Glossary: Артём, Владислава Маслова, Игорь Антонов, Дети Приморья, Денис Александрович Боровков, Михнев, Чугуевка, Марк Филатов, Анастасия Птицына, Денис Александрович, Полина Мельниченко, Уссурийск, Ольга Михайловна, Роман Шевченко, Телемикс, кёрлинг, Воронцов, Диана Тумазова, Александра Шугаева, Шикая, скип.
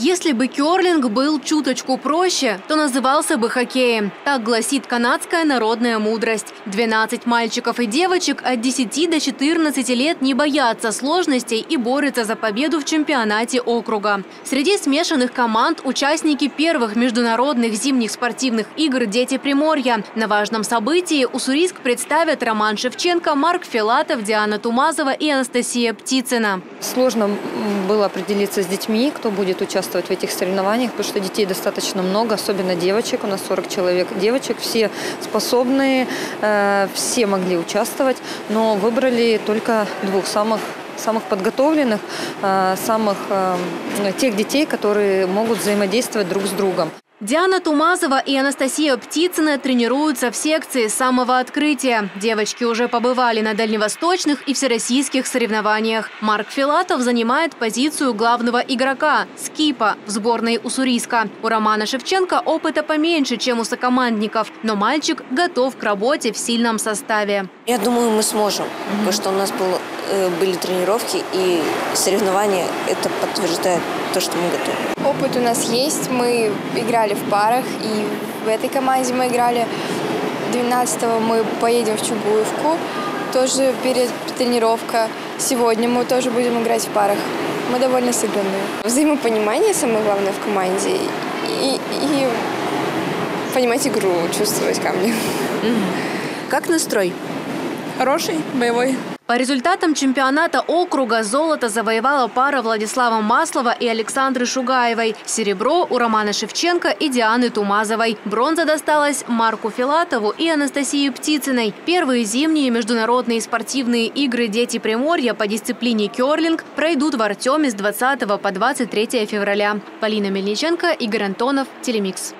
Если бы кёрлинг был чуточку проще, то назывался бы хоккеем. Так гласит канадская народная мудрость. 12 мальчиков и девочек от 10 до 14 лет не боятся сложностей и борются за победу в чемпионате округа. Среди смешанных команд – участники первых международных зимних спортивных игр «Дети Приморья». На важном событии Уссурийск представят Роман Шевченко, Марк Филатов, Диана Тумазова и Анастасия Птицына. Сложно было определиться с детьми, кто будет участвовать в этих соревнованиях, потому что детей достаточно много, особенно девочек. У нас 40 человек девочек, все способные, все могли участвовать, но выбрали только двух самых подготовленных, тех детей, которые могут взаимодействовать друг с другом. Диана Тумазова и Анастасия Птицына тренируются в секции с самого открытия. Девочки уже побывали на дальневосточных и всероссийских соревнованиях. Марк Филатов занимает позицию главного игрока – скипа в сборной Уссурийска. У Романа Шевченко опыта поменьше, чем у сокомандников, но мальчик готов к работе в сильном составе. Я думаю, мы сможем, потому что у нас были тренировки и соревнования. Это подтверждает то, что мы готовы. Опыт у нас есть, мы играли в парах, и в этой команде мы играли. 12-го мы поедем в Чугуевку, тоже перед тренировкой. Сегодня мы тоже будем играть в парах. Мы довольно сыгранные. Взаимопонимание самое главное в команде и понимать игру, чувствовать камни. Как настрой? Хороший, боевой. По результатам чемпионата округа золото завоевала пара Владислава Маслова и Александры Шугаевой. Серебро у Романа Шевченко и Дианы Тумазовой. Бронза досталась Марку Филатову и Анастасии Птицыной. Первые зимние международные спортивные игры «Дети Приморья» по дисциплине кёрлинг пройдут в Артеме с 20 по 23 февраля. Полина Мельниченко, Игорь Антонов, Телемикс.